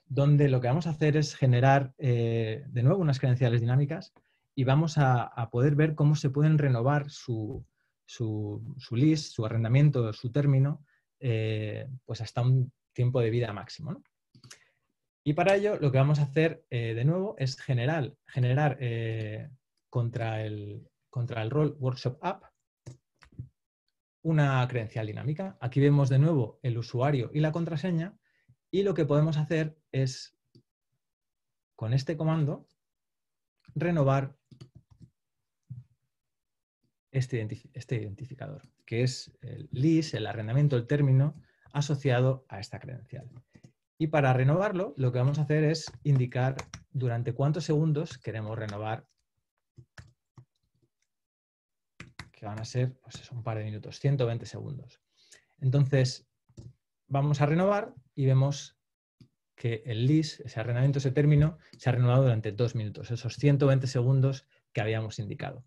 donde lo que vamos a hacer es generar de nuevo unas credenciales dinámicas, y vamos a poder ver cómo se pueden renovar su lease, su arrendamiento, su término, pues hasta un tiempo de vida máximo, ¿no? Y para ello lo que vamos a hacer de nuevo es generar contra el rol Workshop App una credencial dinámica. Aquí vemos de nuevo el usuario y la contraseña, y lo que podemos hacer es, con este comando, renovar este identificador, que es el LIS, el arrendamiento, el término asociado a esta credencial. Y para renovarlo, lo que vamos a hacer es indicar durante cuántos segundos queremos renovar, que van a ser, pues eso, un par de minutos, 120 segundos. Entonces, vamos a renovar y vemos que el LIS, ese arrendamiento, ese término, se ha renovado durante 2 minutos, esos 120 segundos que habíamos indicado.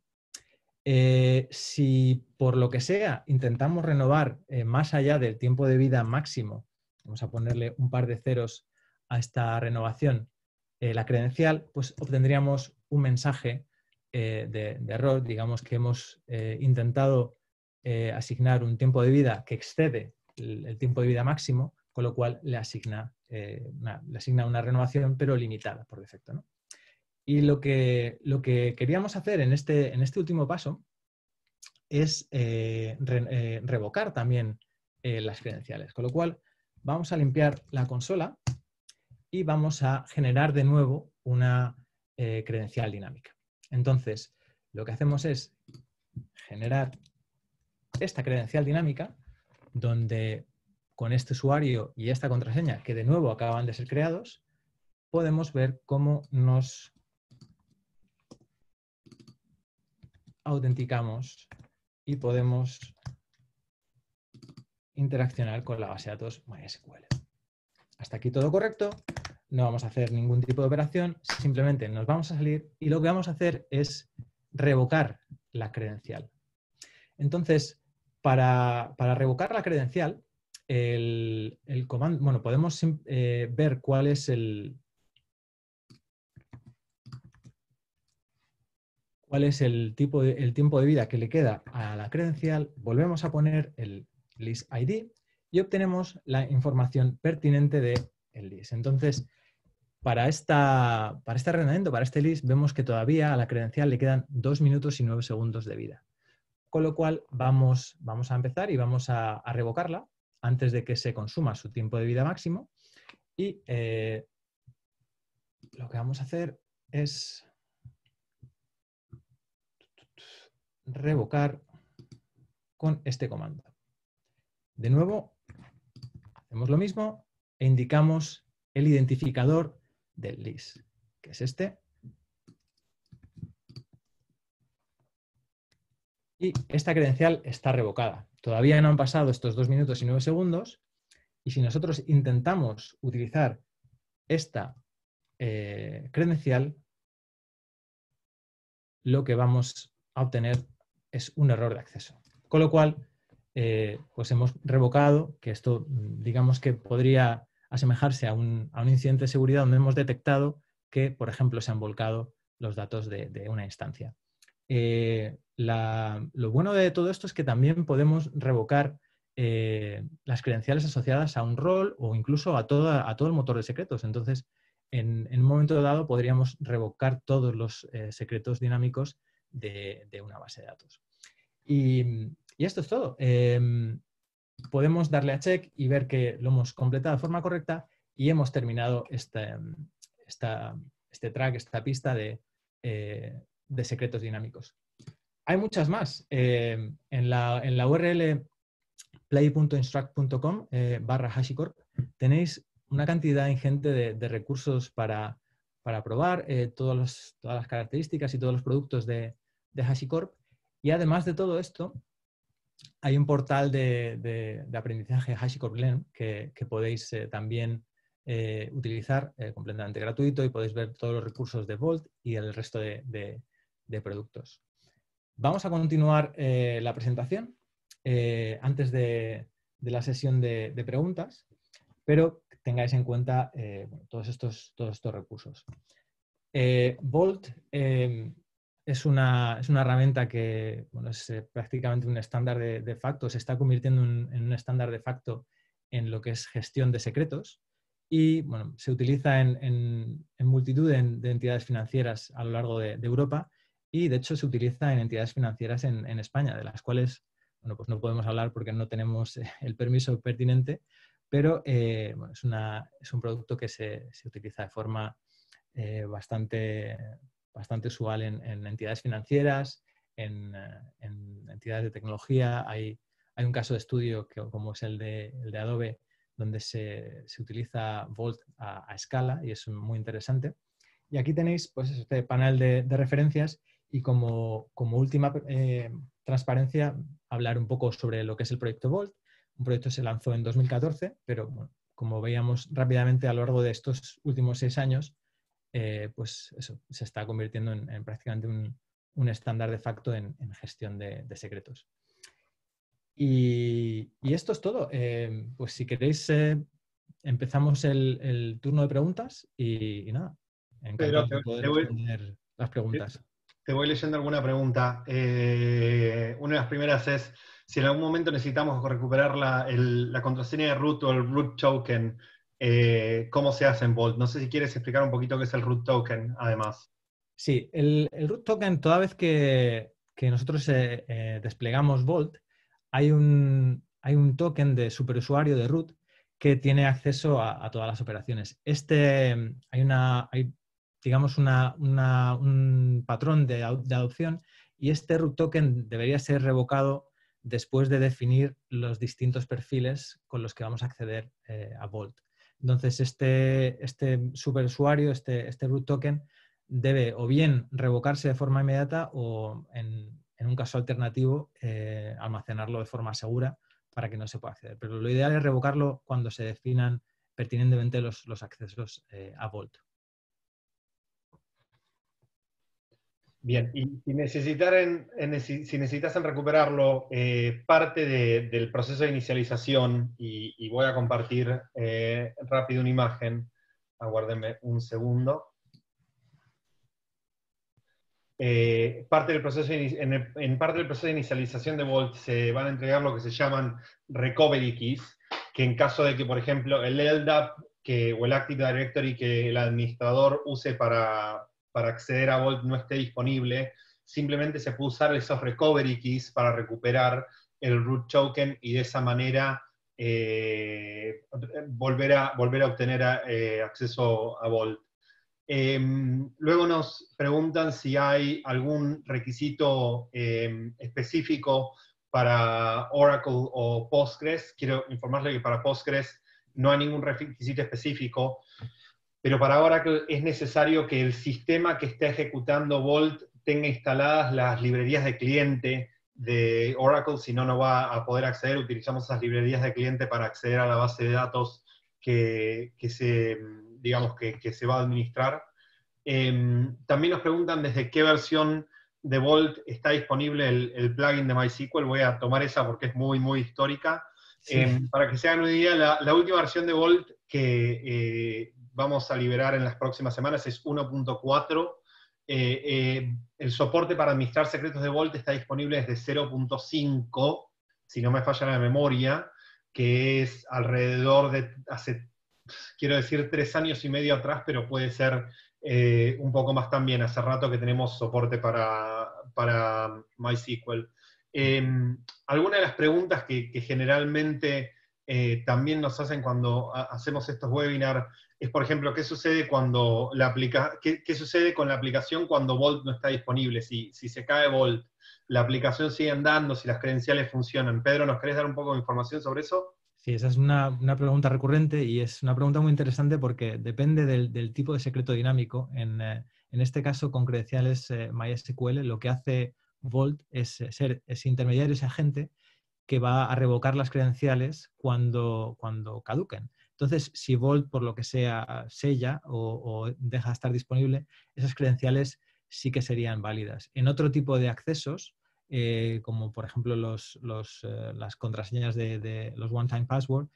Si por lo que sea intentamos renovar más allá del tiempo de vida máximo, vamos a ponerle un par de ceros a esta renovación, la credencial, pues obtendríamos un mensaje de error. Digamos que hemos intentado asignar un tiempo de vida que excede el tiempo de vida máximo, con lo cual le asigna una renovación, pero limitada por defecto, ¿no? Y lo que queríamos hacer en este último paso es revocar también las credenciales, con lo cual vamos a limpiar la consola y vamos a generar de nuevo una credencial dinámica. Entonces, lo que hacemos es generar esta credencial dinámica, donde con este usuario y esta contraseña, que de nuevo acaban de ser creados, podemos ver cómo nos autenticamos y podemos interaccionar con la base de datos MySQL. Hasta aquí todo correcto. No vamos a hacer ningún tipo de operación, simplemente nos vamos a salir y lo que vamos a hacer es revocar la credencial. Entonces, para revocar la credencial, el comando, bueno, podemos ver cuál es el tiempo de vida que le queda a la credencial. Volvemos a poner el list ID y obtenemos la información pertinente de el list. Entonces, para este arrendamiento, para este list, vemos que todavía a la credencial le quedan 2 minutos y 9 segundos de vida. Con lo cual, vamos a empezar y vamos a revocarla antes de que se consuma su tiempo de vida máximo. Y lo que vamos a hacer es revocar con este comando. De nuevo, hacemos lo mismo e indicamos el identificador del list, que es este. Y esta credencial está revocada. Todavía no han pasado estos 2 minutos y 9 segundos. Y si nosotros intentamos utilizar esta credencial, lo que vamos a obtener es un error de acceso. Con lo cual, pues hemos revocado, que esto digamos que podría asemejarse a un incidente de seguridad donde hemos detectado que, por ejemplo, se han volcado los datos de una instancia. Lo bueno de todo esto es que también podemos revocar las credenciales asociadas a un rol o incluso a todo el motor de secretos. Entonces, en un momento dado podríamos revocar todos los secretos dinámicos de una base de datos. Y esto es todo. Podemos darle a check y ver que lo hemos completado de forma correcta y hemos terminado esta pista de secretos dinámicos. Hay muchas más. En la URL play.instruct.com /HashiCorp tenéis una cantidad ingente de recursos para probar todas las características y todos los productos de HashiCorp. Y además de todo esto, hay un portal de aprendizaje HashiCorp Learn que podéis también utilizar completamente gratuito y podéis ver todos los recursos de Vault y el resto de productos. Vamos a continuar la presentación antes de la sesión de preguntas, pero tengáis en cuenta todos estos recursos. Vault es una herramienta que, bueno, es prácticamente un estándar de facto, se está convirtiendo en un estándar de facto en lo que es gestión de secretos y, bueno, se utiliza en multitud de entidades financieras a lo largo de Europa. Y de hecho se utiliza en entidades financieras en España, de las cuales bueno, pues no podemos hablar porque no tenemos el permiso pertinente, pero bueno, es un producto que se utiliza de forma bastante usual en entidades financieras, en entidades de tecnología. Hay un caso de estudio que, como es el de Adobe, donde se utiliza Vault a escala y es muy interesante. Y aquí tenéis pues, este panel de referencias y como última transparencia, hablar un poco sobre lo que es el proyecto Vault. Un proyecto se lanzó en 2014, pero bueno, como veíamos rápidamente a lo largo de estos últimos 6 años, pues eso se está convirtiendo en prácticamente un estándar de facto en gestión de secretos. Y esto es todo. Pues si queréis, empezamos el turno de preguntas y nada, encantado de poder responder las preguntas. Te voy leyendo alguna pregunta. Una de las primeras es si en algún momento necesitamos recuperar la contraseña de root o el root token, ¿cómo se hace en Vault? No sé si quieres explicar un poquito qué es el root token, además. Sí, el root token, toda vez que nosotros desplegamos Vault, hay un token de superusuario de root que tiene acceso a todas las operaciones. Hay digamos un patrón de adopción, y este root token debería ser revocado después de definir los distintos perfiles con los que vamos a acceder a Vault. Entonces, este superusuario, este root token, debe o bien revocarse de forma inmediata o, en un caso alternativo, almacenarlo de forma segura para que no se pueda acceder. Pero lo ideal es revocarlo cuando se definan pertinentemente los accesos a Vault. Bien, y si necesitasen recuperarlo, parte del proceso de inicialización, y voy a compartir rápido una imagen, aguárdenme un segundo. Parte del proceso de inicialización de Vault se van a entregar lo que se llaman recovery keys, que en caso de que, por ejemplo, el LDAP o el Active Directory que el administrador use para acceder a Vault no esté disponible, simplemente se puede usar esos recovery keys para recuperar el root token y de esa manera volver a obtener acceso a Vault. Luego nos preguntan si hay algún requisito específico para Oracle o Postgres. Quiero informarle que para Postgres no hay ningún requisito específico, pero para Oracle es necesario que el sistema que está ejecutando Vault tenga instaladas las librerías de cliente de Oracle, si no, no va a poder acceder. Utilizamos esas librerías de cliente para acceder a la base de datos que se va a administrar. También nos preguntan desde qué versión de Vault está disponible el plugin de MySQL. Voy a tomar esa porque es muy, muy histórica. Sí. Para que se hagan una idea, la última versión de Vault que vamos a liberar en las próximas semanas es 1.4. El soporte para administrar secretos de Vault está disponible desde 0.5, si no me falla la memoria, que es alrededor de hace, quiero decir, 3 años y medio atrás, pero puede ser un poco más también. Hace rato que tenemos soporte para MySQL. Alguna de las preguntas que generalmente también nos hacen cuando hacemos estos webinars es, por ejemplo, ¿qué sucede cuando qué sucede con la aplicación cuando Vault no está disponible? Si se cae Vault, ¿la aplicación sigue andando? ¿Si las credenciales funcionan? Pedro, ¿nos querés dar un poco de información sobre eso? Sí, esa es una pregunta recurrente y es una pregunta muy interesante porque depende del tipo de secreto dinámico. En este caso, con credenciales MySQL, lo que hace Vault es ser ese intermediario, ese agente que va a revocar las credenciales cuando caduquen. Entonces, si Vault, por lo que sea, sella o deja estar disponible, esas credenciales sí que serían válidas. En otro tipo de accesos, como por ejemplo las contraseñas de los one-time password,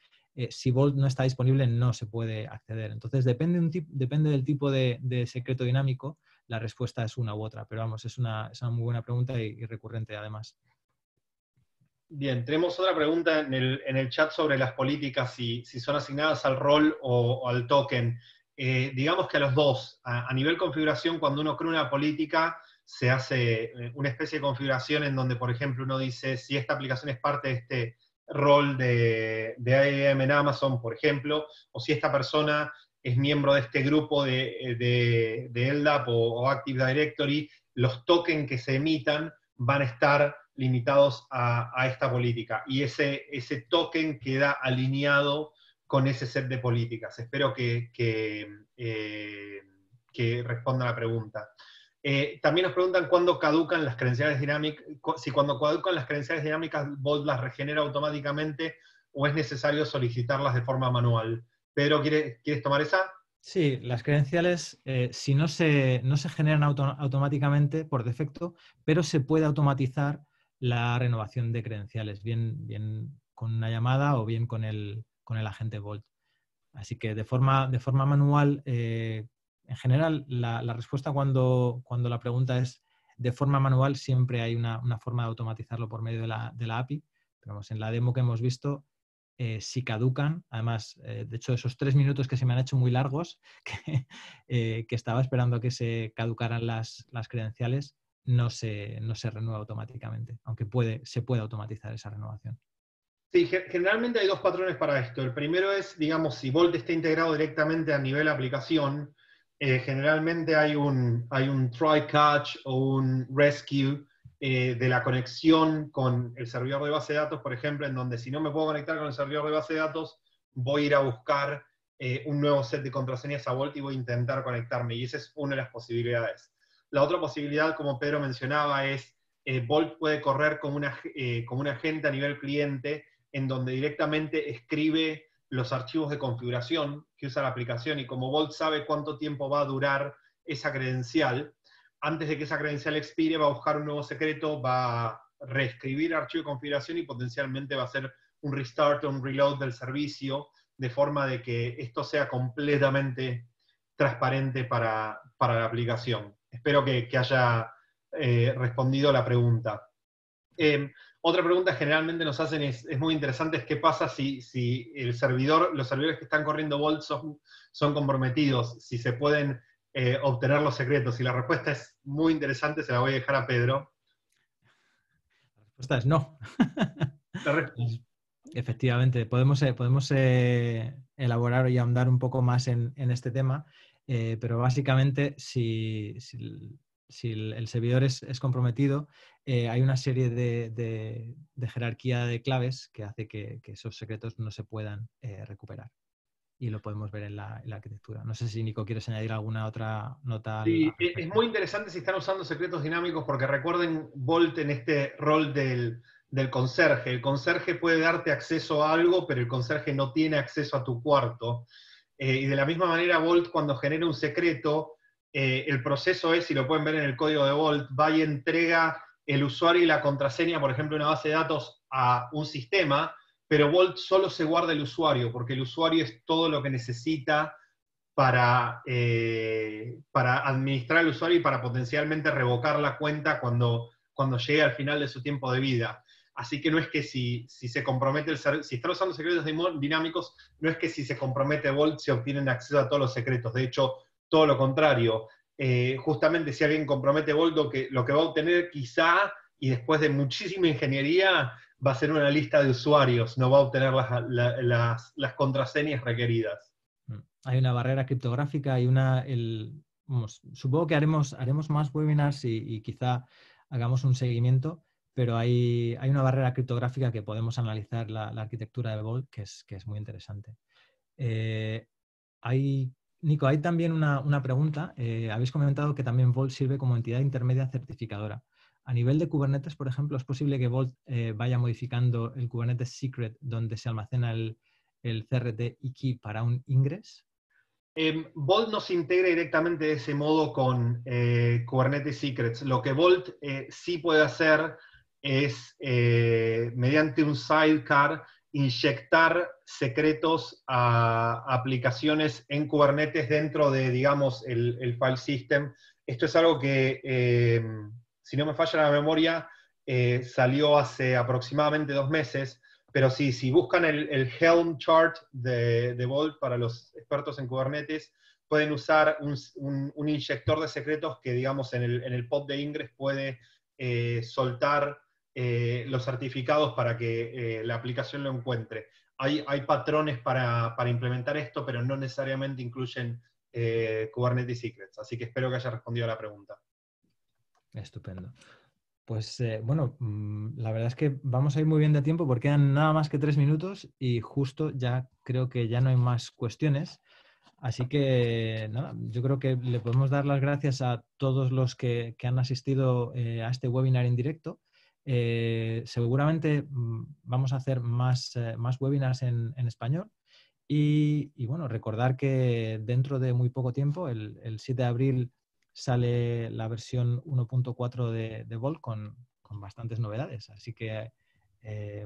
si Vault no está disponible no se puede acceder. Entonces depende del tipo de secreto dinámico, la respuesta es una u otra, pero vamos, es una muy buena pregunta y recurrente además. Bien, tenemos otra pregunta en el chat sobre las políticas, si son asignadas al rol o al token. Digamos que a los dos, a nivel configuración, cuando uno crea una política, se hace una especie de configuración en donde, por ejemplo, uno dice si esta aplicación es parte de este rol de IAM en Amazon, por ejemplo, o si esta persona es miembro de este grupo de LDAP o Active Directory, los tokens que se emitan van a estar limitados a esta política. Y ese token queda alineado con ese set de políticas. Espero que responda a la pregunta. También nos preguntan cuándo caducan las credenciales dinámicas, si cuando caducan las credenciales dinámicas Vault las regenera automáticamente o es necesario solicitarlas de forma manual. Pedro, ¿quieres tomar esa? Sí, las credenciales, si no se generan automáticamente por defecto, pero se puede automatizar la renovación de credenciales, bien con una llamada o bien con el agente Vault. Así que de forma manual, en general, la respuesta cuando la pregunta es de forma manual, siempre hay una forma de automatizarlo por medio de la API. Pero vamos, en la demo que hemos visto, si caducan, además, de hecho, esos 3 minutos que se me han hecho muy largos, que estaba esperando a que se caducaran las credenciales, no se renueva automáticamente, aunque se puede automatizar esa renovación. Sí, generalmente hay dos patrones para esto. El primero es, digamos, si Vault está integrado directamente a nivel aplicación, generalmente hay un try-catch o un rescue de la conexión con el servidor de base de datos, por ejemplo, en donde si no me puedo conectar con el servidor de base de datos, voy a ir a buscar un nuevo set de contraseñas a Vault y voy a intentar conectarme. Y esa es una de las posibilidades. La otra posibilidad, como Pedro mencionaba, es Vault puede correr como un agente a nivel cliente en donde directamente escribe los archivos de configuración que usa la aplicación, y como Vault sabe cuánto tiempo va a durar esa credencial, antes de que esa credencial expire va a buscar un nuevo secreto, va a reescribir el archivo de configuración y potencialmente va a hacer un restart o un reload del servicio, de forma de que esto sea completamente transparente para la aplicación. Espero que haya respondido la pregunta. Otra pregunta que generalmente nos hacen es muy interesante, es qué pasa si los servidores que están corriendo Vault son comprometidos, si se pueden obtener los secretos. Y la respuesta es muy interesante, se la voy a dejar a Pedro. La respuesta es no. Efectivamente, podemos elaborar y ahondar un poco más en este tema, pero básicamente si el servidor es comprometido, hay una serie de jerarquía de claves que hace que esos secretos no se puedan recuperar. Y lo podemos ver en la arquitectura. No sé si, Nico, quieres añadir alguna otra nota. Sí, es muy interesante si están usando secretos dinámicos, porque recuerden Vault en este rol del conserje. El conserje puede darte acceso a algo, pero el conserje no tiene acceso a tu cuarto. Y de la misma manera, Vault, cuando genera un secreto, el proceso es, y lo pueden ver en el código de Vault, va y entrega el usuario y la contraseña, por ejemplo, una base de datos a un sistema, pero Vault solo se guarda el usuario, porque el usuario es todo lo que necesita para administrar el usuario y para potencialmente revocar la cuenta cuando llegue al final de su tiempo de vida. Así que no es que si se compromete si están usando secretos dinámicos, no es que si se compromete Vault se obtienen acceso a todos los secretos. De hecho, todo lo contrario. Justamente si alguien compromete Vault, lo que va a obtener quizá, y después de muchísima ingeniería, va a ser una lista de usuarios, no va a obtener las contraseñas requeridas. Hay una barrera criptográfica, hay supongo que haremos más webinars y quizá hagamos un seguimiento, pero hay una barrera criptográfica que podemos analizar la arquitectura de Vault, que es muy interesante. Nico, hay también una pregunta. Habéis comentado que también Vault sirve como entidad intermedia certificadora. A nivel de Kubernetes, por ejemplo, ¿es posible que Vault vaya modificando el Kubernetes Secret donde se almacena el CRT y Key para un ingress? Vault no se integra directamente de ese modo con Kubernetes Secrets. Lo que Vault sí puede hacer es, mediante un sidecar, inyectar secretos a aplicaciones en Kubernetes dentro de, digamos, el file system. Esto es algo que, si no me falla la memoria, salió hace aproximadamente 2 meses, pero si buscan el Helm Chart de Vault para los expertos en Kubernetes, pueden usar un inyector de secretos que, digamos, en el pod de Ingress puede soltar los certificados para que la aplicación lo encuentre. Hay patrones para implementar esto, pero no necesariamente incluyen Kubernetes Secrets. Así que espero que haya respondido a la pregunta. Estupendo. Pues bueno, la verdad es que vamos a ir muy bien de tiempo porque quedan nada más que 3 minutos y justo ya creo que ya no hay más cuestiones. Así que nada, yo creo que le podemos dar las gracias a todos los que han asistido a este webinar en directo. Seguramente vamos a hacer más webinars en español. Y bueno, recordar que dentro de muy poco tiempo, el 7 de abril, sale la versión 1.4 de Vault con bastantes novedades. Así que,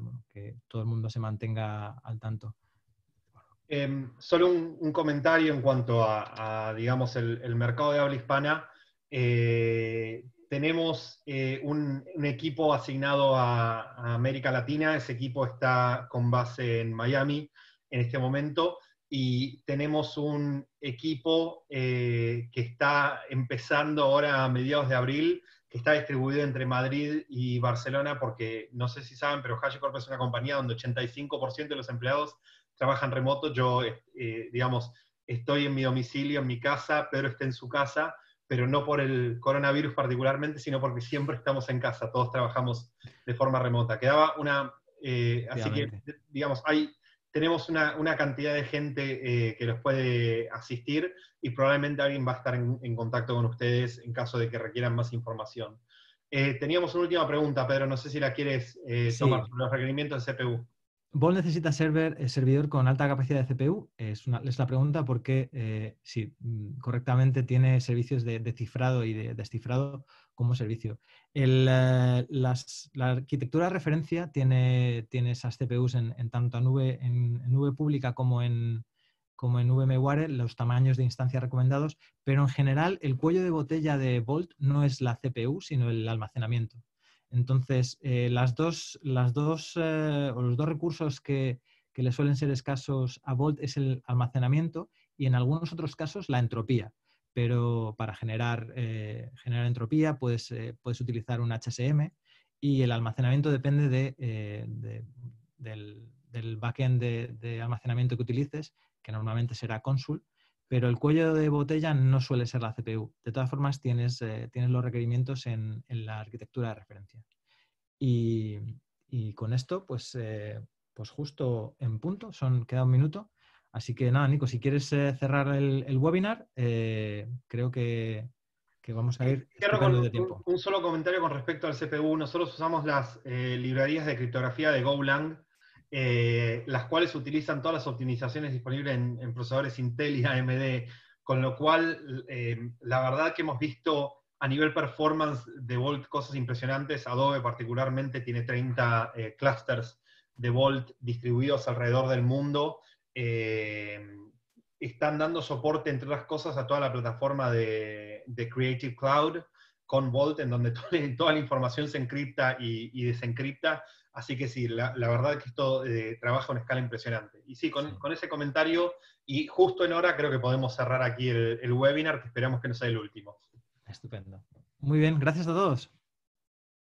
bueno, que todo el mundo se mantenga al tanto. Solo un comentario en cuanto a digamos, el mercado de habla hispana. Tenemos un equipo asignado a América Latina. Ese equipo está con base en Miami en este momento, y tenemos un equipo que está empezando ahora a mediados de abril, que está distribuido entre Madrid y Barcelona, porque no sé si saben, pero HashiCorp es una compañía donde 85% de los empleados trabajan remoto. Yo, digamos, estoy en mi domicilio, en mi casa, Pedro está en su casa, pero no por el coronavirus particularmente, sino porque siempre estamos en casa, todos trabajamos de forma remota. Quedaba una... así que, digamos, hay... Tenemos una cantidad de gente que los puede asistir y probablemente alguien va a estar en contacto con ustedes en caso de que requieran más información. Teníamos una última pregunta, Pedro, no sé si la quieres tomar sobre los requerimientos de CPU. Vault necesita servidor con alta capacidad de CPU. Es la pregunta porque sí, correctamente tiene servicios de cifrado y de descifrado como servicio. La arquitectura de referencia tiene esas CPUs en tanto en nube pública como en VMware, los tamaños de instancia recomendados, pero en general el cuello de botella de Vault no es la CPU, sino el almacenamiento. Entonces, los dos recursos que le suelen ser escasos a Vault es el almacenamiento y en algunos otros casos la entropía. Pero para generar entropía puedes utilizar un HSM y el almacenamiento depende del backend de almacenamiento que utilices, que normalmente será Consul, pero el cuello de botella no suele ser la CPU. De todas formas, tienes los requerimientos en la arquitectura de referencia. Y con esto, pues justo en punto, queda un minuto. Así que nada, Nico, si quieres cerrar el webinar, creo que vamos a ir... Cierro con un solo comentario con respecto al CPU. Nosotros usamos las librerías de criptografía de Golang, las cuales utilizan todas las optimizaciones disponibles en procesadores Intel y AMD, con lo cual la verdad que hemos visto a nivel performance de Vault cosas impresionantes. Adobe particularmente tiene 30 clusters de Vault distribuidos alrededor del mundo. Están dando soporte, entre otras cosas, a toda la plataforma de Creative Cloud con Vault, en donde toda la información se encripta y desencripta. Así que sí, la verdad que esto trabaja a una escala impresionante. Y sí, con ese comentario, y justo en hora creo que podemos cerrar aquí el webinar, que esperamos que no sea el último. Estupendo. Muy bien, gracias a todos.